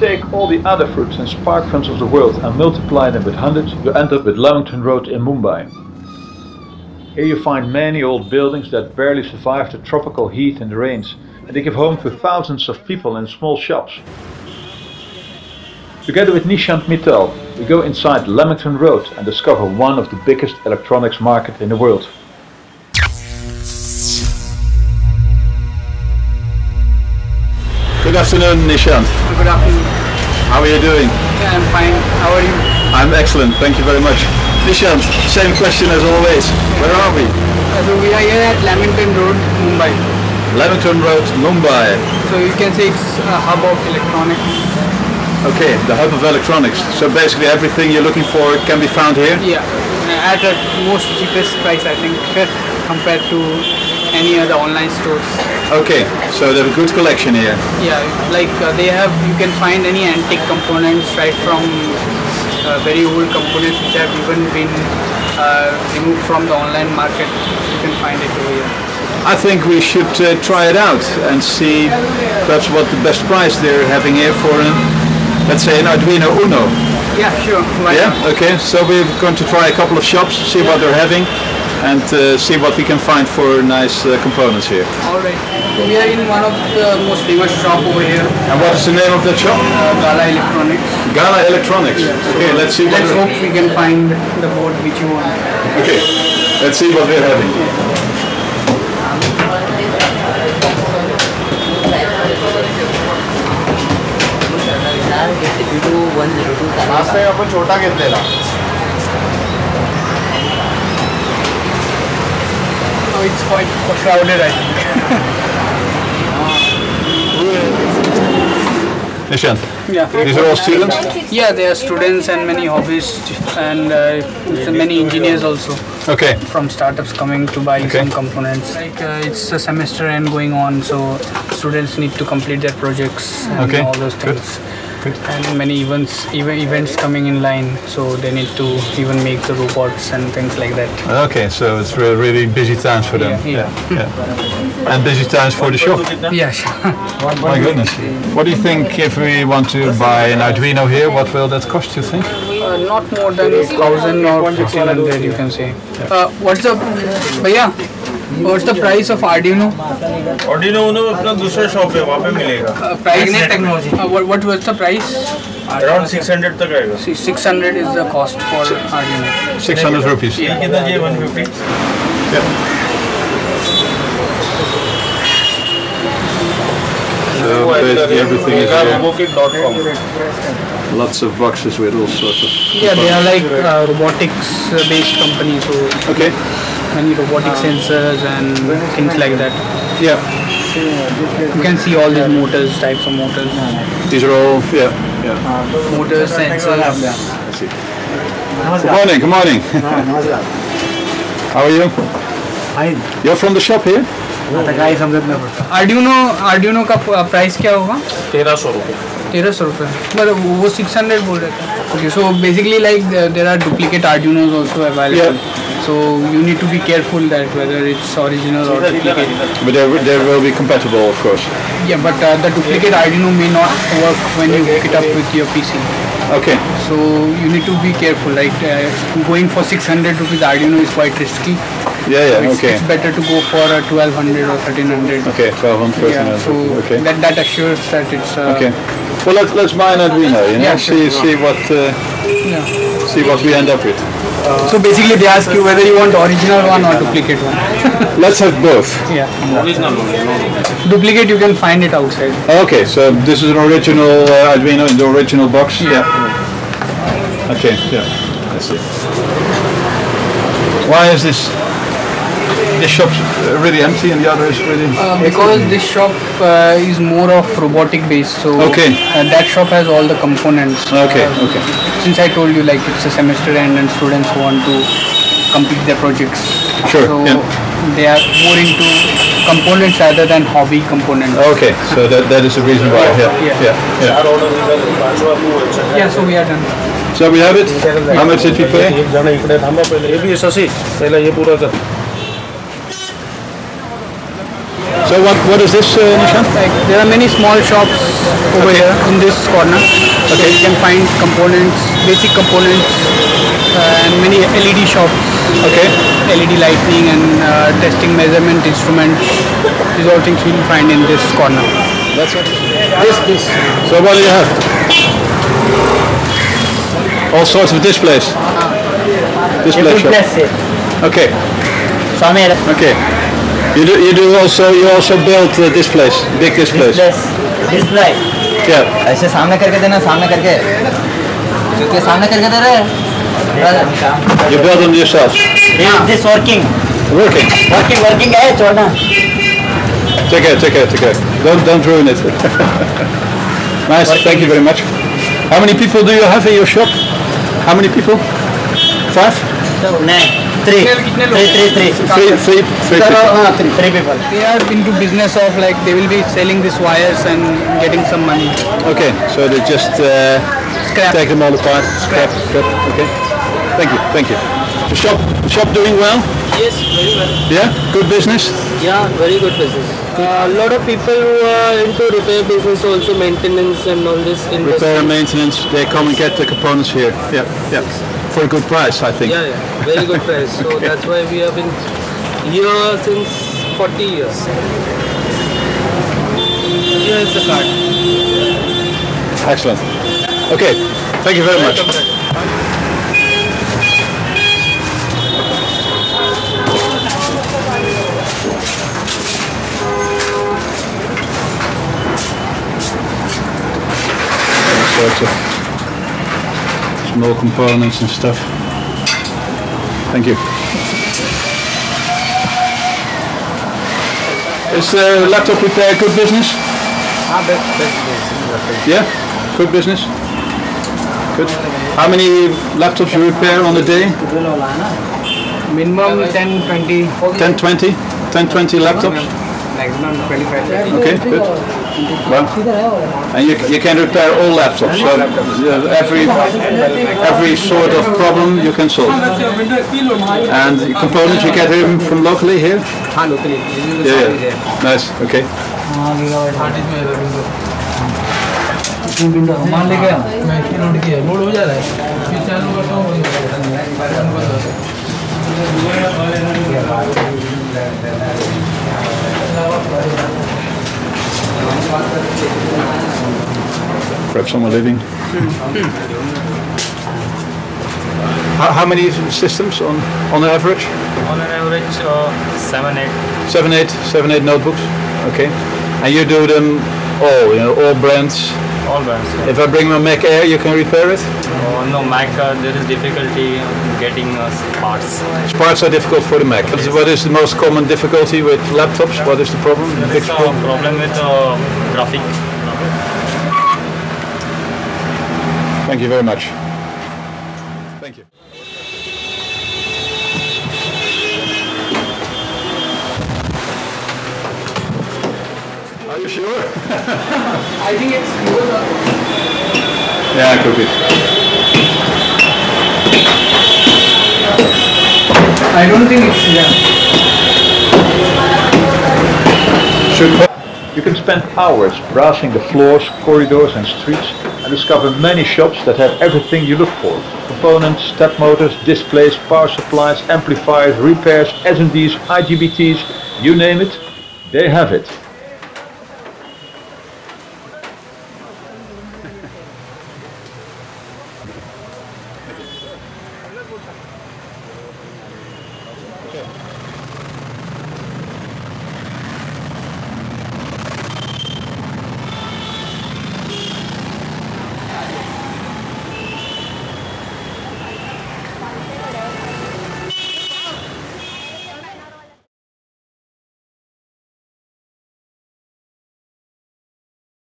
take all the other fruits and spark funds of the world and multiply them with hundreds, you end up with Lamington Road in Mumbai. Here you find many old buildings that barely survive the tropical heat and the rains, and they give home to thousands of people in small shops. Together with Nishant Mittal, we go inside Lamington Road and discover one of the biggest electronics markets in the world. Good afternoon, Nishant. Good afternoon. How are you doing? Yeah, I'm fine. How are you? I'm excellent. Thank you very much. Nishant, same question as always. Where are we? So we are here at Lamington Road, Mumbai. Lamington Road, Mumbai. So you can say it's a hub of electronics. Okay, the hub of electronics. So basically everything you're looking for can be found here? Yeah, at the most cheapest price, I think, compared to any other online stores. Okay, so they have a good collection here. Yeah, like they have, you can find any antique components, right from very old components which have even been removed from the online market. You can find it over here. I think we should try it out and see perhaps what the best price they're having here for, let's say, an Arduino Uno. Yeah, sure. Why not? Okay, so we're going to try a couple of shops, see what they're having, and see what we can find for nice components here. Alright, so we are in one of the most famous shops over here. And what is the name of that shop? Gala Electronics. Gala Electronics. Yeah, so okay, let's see. Let's hope we can find the board which you want. Okay, let's see what we're having. Last time we took a small one. It's quite crowded, I think. Nishant, yeah. These are all students? Yeah, they are students and many hobbyists and many engineers also. Okay. From startups coming to buy some components. Like it's a semester end going on, so students need to complete their projects and all those things. Good. And many events coming in line, so they need to even make the robots and things like that. Okay, so it's really busy times for them. Yeah. And busy times for the shop. Yeah, sure. My goodness. What do you think if we want to buy an Arduino here, what will that cost, you think? Not more than 1,000 or 1,500, you can say. What's the price of Arduino? Arduino Uno अपना दूसरा shop है, वहाँ पे मिलेगा। Technology. What was the price? Around 600 तक आएगा। 600 is the cost for Arduino. 600 rupees. ये कितना ये 150? So basically everything is here. Lots of boxes with all sorts of. Yeah, they are like robotics-based companies. So okay. Many robotic sensors and things like that. Yeah. You can see all these motors, types of motors. These are all, motors, sensors. I see. Good morning. How are you? Fine. You're from the shop here? Arduino का price क्या होगा? 1300 रुपए. मतलब वो 600 बोल रहे थे. Okay, so basically like there are duplicate Arduinos also available. Yeah. So you need to be careful that whether it's original or duplicate. But they will be compatible, of course. Yeah, but the duplicate Arduino may not work when you hook it up with your PC. Okay. So you need to be careful. Like going for 600 rupees Arduino is quite risky. It's better to go for a 1200 or 1300. Okay, 1200. Yeah, so okay. That assures that it's. Okay. Well, let's buy an Arduino. See what we end up with. So basically, they ask you whether you want original one or duplicate one. Let's have both. Yeah. Original one. Duplicate you can find it outside. Okay, so this is an original Arduino in the original box. Yeah. Okay. Yeah. I see. Why is this? This shop's really empty and the other is really... because this shop is more of robotic based, so that shop has all the components. Okay. Since I told you like it's a semester end and students want to complete their projects. Sure. So they are more into components rather than hobby components. Okay, so that is the reason why. Yeah, so we are done. So we have it? How much did we pay? So what is this, Nishant? Like, there are many small shops over here in this corner. Okay. So you can find components, basic components, and many LED shops. Okay. LED lighting and testing measurement instruments. These are all things we can find in this corner. That's what. This. So what do you have? All sorts of displays. Display shop. Okay. Okay. You also built displays, big displays. Display. Yeah. ऐसे सामने करके देना, सामने करके. क्योंकि सामने करके दे रहे. You build them yourself. Yeah. This working है चोरना. Take care. Don't ruin it. Nice. Working. Thank you very much. How many people do you have in your shop? How many people? 5. No. 3 people. They are into business of like they will be selling these wires and getting some money. Okay, so they just take them all apart. Scrap. Okay. Thank you. The shop doing well? Yes, very well. Yeah, good business? Yeah, very good business. A lot of people who are into repair business, also maintenance and all this. Repair and maintenance, they come and get the components here. Yeah. For a good price, I think. Yeah, very good price. So okay. That's why we have been here since 40 years. Here is the card. Excellent. Okay, thank you very much. So it's a small components and stuff. Thank you. Is laptop repair good business? Yeah, good business. Good. How many laptops you repair on a day? Minimum 10-20. 10-20? 10-20 laptops? Maximum 25. Okay, good. Well, and you can repair all laptops, so every sort of problem you can solve. And components you get them from locally here? Locally. Yeah. Nice, okay. Perhaps someone living. How many systems on average? On an average, 7-8. 7-8 notebooks. Okay, and you do them all, all brands. All brands. Yeah. If I bring my Mac Air, you can repair it. No, Mac. There is difficulty getting parts. Parts are difficult for the Mac. Yes. What is the most common difficulty with laptops? Yeah. What is the problem? There is a problem with graphic. Thank you very much. Thank you. Are you sure? I think it's good. Yeah, it could be. I don't think it's... Yeah. You can spend hours browsing the floors, corridors and streets and discover many shops that have everything you look for. Components, step motors, displays, power supplies, amplifiers, repairs, SMDs, IGBTs, you name it, they have it.